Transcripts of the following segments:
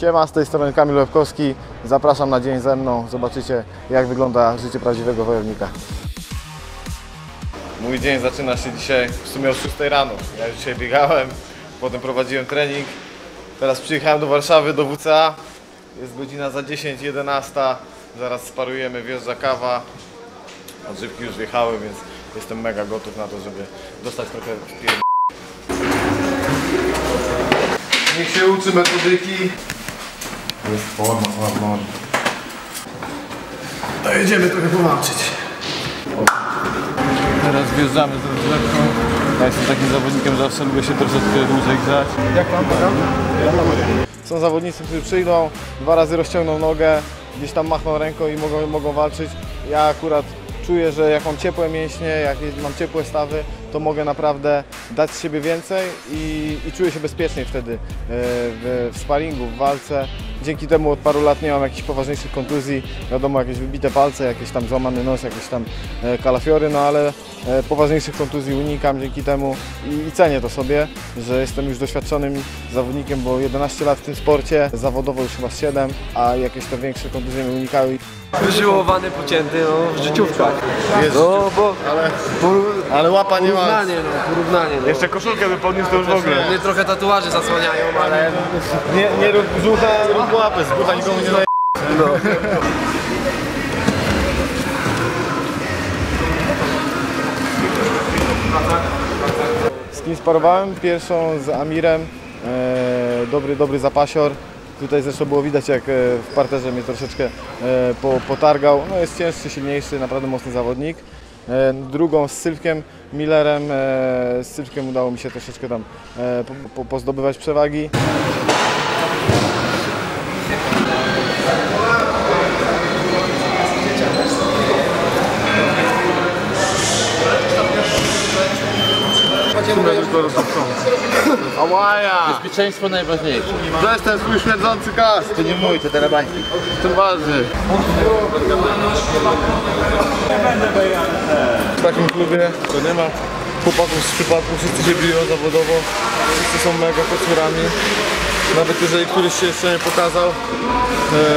Siema, z tej strony Kamil Lewkowski. Zapraszam na dzień ze mną. Zobaczycie, jak wygląda życie prawdziwego wojownika. Mój dzień zaczyna się dzisiaj w sumie o 6 rano. Ja już dzisiaj biegałem, potem prowadziłem trening. Teraz przyjechałem do Warszawy, do WCA. Jest godzina za 10, 11. Zaraz sparujemy, wjeżdża kawa. Odżywki już wjechały, więc jestem mega gotów na to, żeby dostać trochę pierdolenia. Niech się uczy metodyki. Jest forma. To jedziemy trochę powalczyć. Teraz wjeżdżamy z rozgrzewką. Ja jestem takim zawodnikiem, że zawsze lubię się troszeczkę dłużej grzać. Jak mam poradę? Są zawodnicy, którzy przyjdą, dwa razy rozciągną nogę, gdzieś tam machną ręką i mogą walczyć. Ja akurat czuję, że jak mam ciepłe mięśnie, jak mam ciepłe stawy, to mogę naprawdę dać z siebie więcej i czuję się bezpieczniej wtedy w sparingu, w walce. Dzięki temu od paru lat nie mam jakichś poważniejszych kontuzji. Wiadomo, jakieś wybite palce, jakieś tam złamany nos, jakieś tam kalafiory, no ale poważniejszych kontuzji unikam dzięki temu i cenię to sobie, że jestem już doświadczonym zawodnikiem, bo 11 lat w tym sporcie, zawodowo już chyba 7, a jakieś tam większe kontuzje mi unikały. Wyżyłowany, pocięty, no, w życiówkach. No, bo... Ale łapa nie ma. Porównanie, no. Jeszcze koszulkę by podniósł, to już w ogóle. Mnie trochę tatuaże zasłaniają, ale... Nie rób brzucha, rób łapę, z brzucha nikomu nie daje. No. Z kim sparowałem? Pierwszą z Amirem. Dobry zapasior. Tutaj zresztą było widać, jak w parterze mnie troszeczkę potargał. No, jest cięższy, silniejszy, naprawdę mocny zawodnik. Drugą z Sylwkiem Millerem. Z Sylwkiem udało mi się troszeczkę tam pozdobywać przewagi. Ałaja! Bezpieczeństwo najważniejsze. Weź ten swój śmierdzący kas! To nie mój, to telebański. To waży. W takim klubie to nie ma chłopaków z przypadku, wszyscy się biją zawodowo. Wszyscy są mega kocurami. Nawet jeżeli któryś się jeszcze nie pokazał,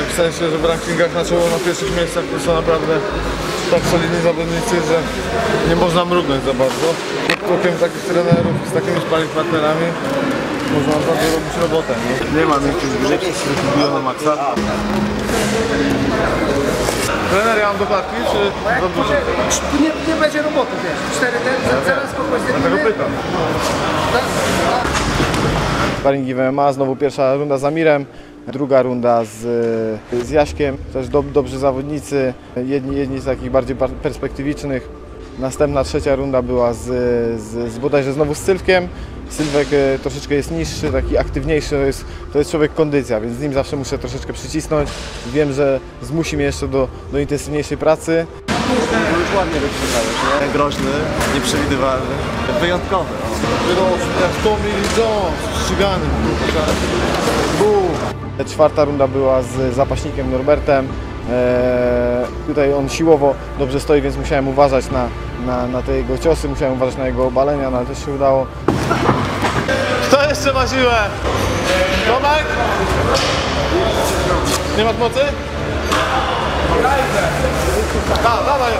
w sensie, że w rankingach na czoło, na pierwszych miejscach, to są naprawdę tak solidni zawodnicy, że nie można mrugnąć za bardzo. Kupiłem takich trenerów z takimi sparing partnerami, można naprawdę robić robotę. Nie ma większych grup, których biją na maksa. Trener, ja mam dokładki, czy dobrze? Nie będzie roboty, wiesz. 4 ten, zaraz kogoś nie będzie. Dlatego pytam. Sparingi w MMA, znowu pierwsza runda z Amirem, druga runda z Jaśkiem. Też dobrzy zawodnicy, jedni z takich bardziej perspektywicznych. Następna trzecia runda była bodajże znowu z Sylwkiem. Sylwek troszeczkę jest niższy, taki aktywniejszy, to jest człowiek kondycja, więc z nim zawsze muszę troszeczkę przycisnąć. Wiem, że zmusi mnie jeszcze do intensywniejszej pracy. Bo już ładnie wyprzedzałeś, nie? Groźny, nieprzewidywalny, wyjątkowy. Jak Tommy Jones, ścigany. Czwarta runda była z zapaśnikiem Norbertem. Tutaj on siłowo dobrze stoi, więc musiałem uważać na te jego ciosy, musiałem uważać na jego obalenia, no ale też się udało. Kto jeszcze ma siłę? Tomek? Nie masz mocy? Dawaj!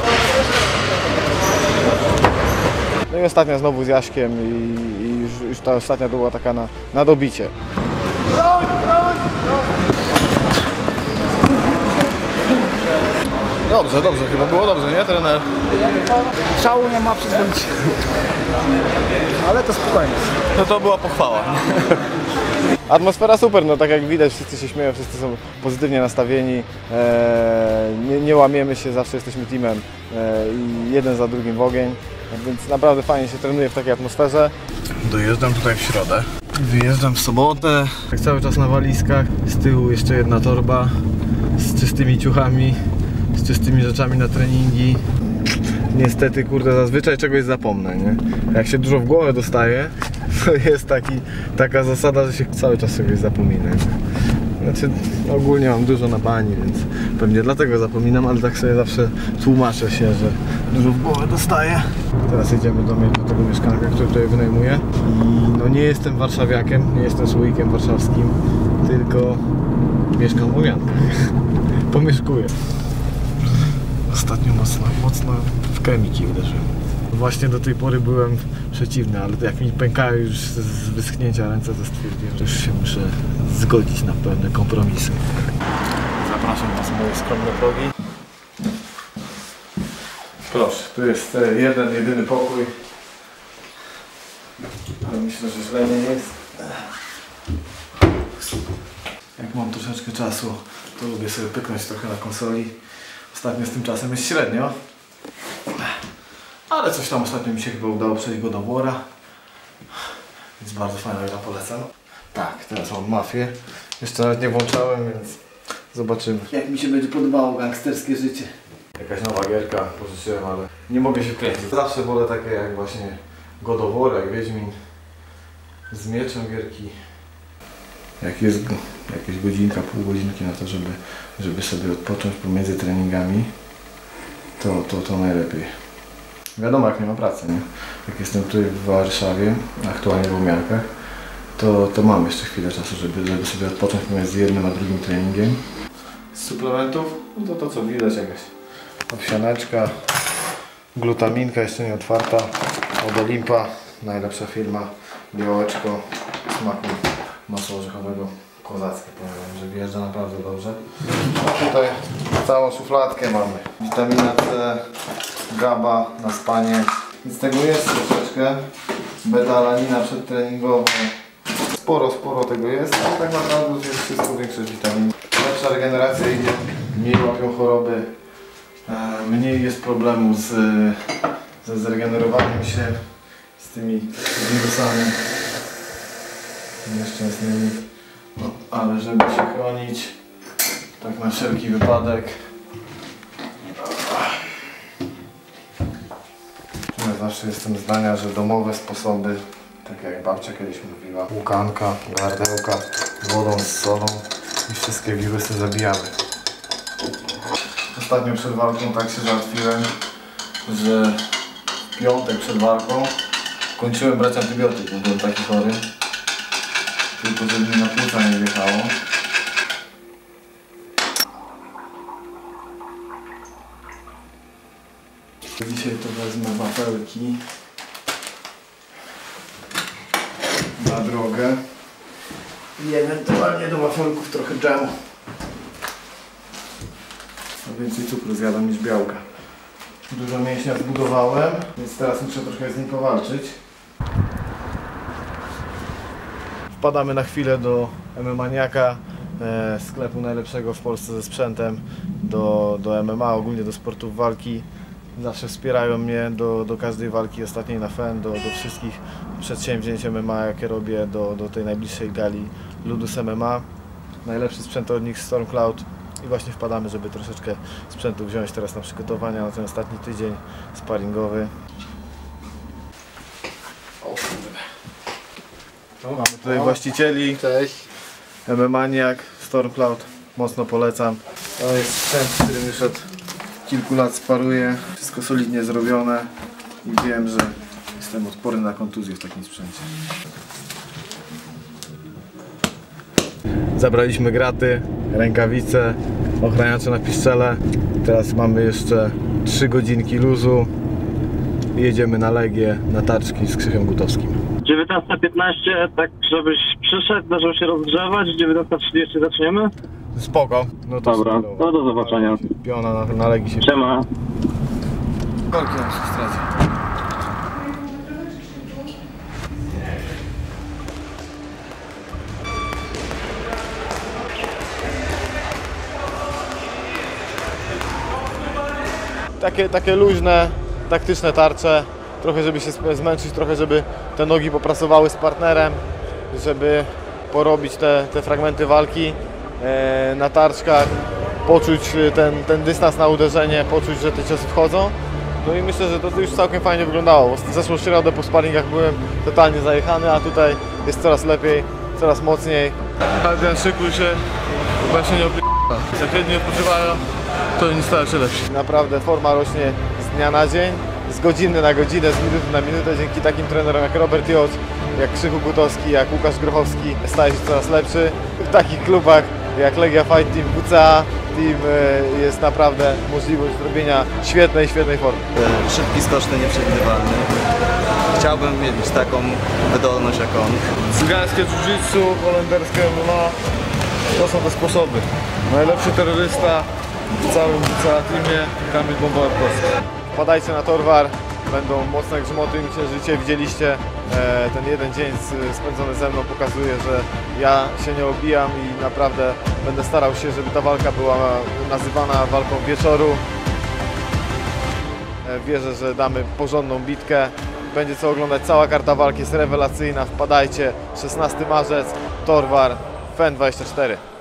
No i ostatnia znowu z Jaśkiem i już ta ostatnia była taka na dobicie. Dobrze, chyba było dobrze, nie, trener? Szału nie ma, przyzwoicie. Ale to spokojnie. No to była pochwała. Atmosfera super, no tak jak widać, wszyscy się śmieją, wszyscy są pozytywnie nastawieni. Nie łamiemy się, zawsze jesteśmy teamem i jeden za drugim w ogień. Więc naprawdę fajnie się trenuje w takiej atmosferze. Dojeżdżam tutaj w środę. Wyjeżdżam w sobotę. Jak cały czas na walizkach. Z tyłu jeszcze jedna torba z czystymi ciuchami. Z czystymi rzeczami na treningi. Niestety, kurde, zazwyczaj czegoś zapomnę, nie? Jak się dużo w głowę dostaje, to jest taka zasada, że się cały czas czegoś zapomina. Znaczy, ogólnie mam dużo na bani, więc Pewnie dlatego zapominam, ale tak sobie zawsze tłumaczę się, że dużo w głowę dostaję. Teraz jedziemy do tego mieszkanka, który tutaj wynajmuję. I no nie jestem warszawiakiem, nie jestem słoikiem warszawskim, tylko mieszkam w Łomiankach. Pomieszkuję. Ostatnio mocno w kremiki uderzyłem. Właśnie do tej pory byłem przeciwny, ale jak mi pękają już z wyschnięcia ręce, to stwierdziłem, że już się muszę zgodzić na pewne kompromisy. Zapraszam Was na moje skromne progi. Proszę, tu jest jeden, jedyny pokój. Ale myślę, że źle nie jest. Jak mam troszeczkę czasu, to lubię sobie pyknąć trochę na konsoli. Ostatnio z tym czasem jest średnio. Ale coś tam ostatnio mi się chyba udało przejść God of War'a. Więc bardzo fajna gra, polecam. Tak, teraz mam mafię. Jeszcze nawet nie włączałem, więc zobaczymy. Jak mi się będzie podobało gangsterskie życie. Jakaś nowa gierka pożyczyłem, ale nie mogę się wkręcić. Zawsze wolę takie jak właśnie God of War, jak Wiedźmin. Z mieczem gierki. Jak jest jakieś godzinka, pół godzinki na to, żeby sobie odpocząć pomiędzy treningami, to najlepiej. Wiadomo, jak nie ma pracy, nie? Jak jestem tutaj w Warszawie, aktualnie w Łomiankach, to mam jeszcze chwilę czasu, żeby sobie odpocząć pomiędzy jednym a drugim treningiem. Z suplementów, no to co widać, jakaś owsianeczka, glutaminka jeszcze nie otwarta, od Olimpa, najlepsza firma, białeczko, smaku masła orzechowego, kozackie, powiem, że wyjeżdża naprawdę dobrze. A tutaj całą szufladkę mamy, witamina C, GABA na spanie. Więc tego jest troszeczkę. Beta-alanina przedtreningowa. Sporo tego jest, ale tak naprawdę jest wszystko, większość witamin. Lepsza regeneracja idzie, mniej łapią choroby, mniej jest problemu ze zregenerowaniem się, z tymi wirusami nieszczęsnymi. No, ale żeby się chronić, tak na wszelki wypadek. Zawsze jestem zdania, że domowe sposoby, tak jak babcia kiedyś mówiła, łukanka, gardełka, wodą z solą i wszystkie wirusy zabijamy. Ostatnio przed walką tak się załatwiłem, że w piątek przed walką kończyłem brać antybiotyk, bo byłem taki chory. Tylko żeby mi na płuca nie wjechało. Dzisiaj to wezmę wafelki na drogę i ewentualnie do wafelków trochę dżemu. A więcej cukru zjadam niż białka. Dużo mięśnia zbudowałem, więc teraz muszę trochę z nim powalczyć. Wpadamy na chwilę do MMAniaka, sklepu najlepszego w Polsce ze sprzętem do MMA, ogólnie do sportów walki. Zawsze wspierają mnie do każdej walki ostatniej na FEN, do wszystkich przedsięwzięć MMA, jakie robię, do tej najbliższej gali Ludus MMA. Najlepszy sprzęt od nich, Stormcloud. I właśnie wpadamy, żeby troszeczkę sprzętu wziąć teraz na przygotowania na ten ostatni tydzień sparingowy. O, mamy tutaj właścicieli. Cześć. MMAniak, Stormcloud. Mocno polecam. To jest sprzęt, z którym już od kilku lat sparuję. Wszystko solidnie zrobione i wiem, że jestem odporny na kontuzję w takim sprzęcie. Zabraliśmy graty, rękawice, ochraniacze na piszczele. Teraz mamy jeszcze 3 godzinki luzu i jedziemy na Legię, na tarczki z Krzychem Gutowskim. 19:15, tak żebyś przyszedł, zaczął się rozgrzewać. 19:30 zaczniemy. Spoko. No to dobra, no do zobaczenia. Piona na Legii się. Siema. Kolki nam się straci. Takie luźne, taktyczne tarcze. Trochę żeby się zmęczyć, trochę żeby te nogi popracowały z partnerem, żeby porobić te fragmenty walki. Na tarczkach, poczuć ten dystans na uderzenie, poczuć, że te ciosy wchodzą. No i myślę, że to już całkiem fajnie wyglądało. W zeszłą środę po sparingach byłem totalnie zajechany, a tutaj jest coraz lepiej, coraz mocniej. Ale ten szykuj się, chyba się nie opiera. Jak nie odpoczywają, to nie staje się lepsi. Naprawdę forma rośnie z dnia na dzień, z godziny na godzinę, z minuty na minutę. Dzięki takim trenerom jak Robert Jocz, jak Krzysztof Gutowski, jak Łukasz Grochowski staje się coraz lepszy. W takich klubach jak Legia Fight Team, WCA Team jest naprawdę możliwość zrobienia świetnej formy. Szybki, skoczny, nieprzewidywalny. Chciałbym mieć taką wydolność jak on. Cygańskie jiu-jitsu, holenderskie MMA, to są te sposoby. Najlepszy terrorysta w całym WCA Teamie, Kamil Bombartowski. Wpadajcie na Torwar, będą mocne grzmoty, myślę, że życie widzieliście. Ten jeden dzień spędzony ze mną pokazuje, że ja się nie obijam i naprawdę będę starał się, żeby ta walka była nazywana walką wieczoru. Wierzę, że damy porządną bitkę. Będzie co oglądać, cała karta walki jest rewelacyjna. Wpadajcie, 16 marzec, Torwar, FEN 24.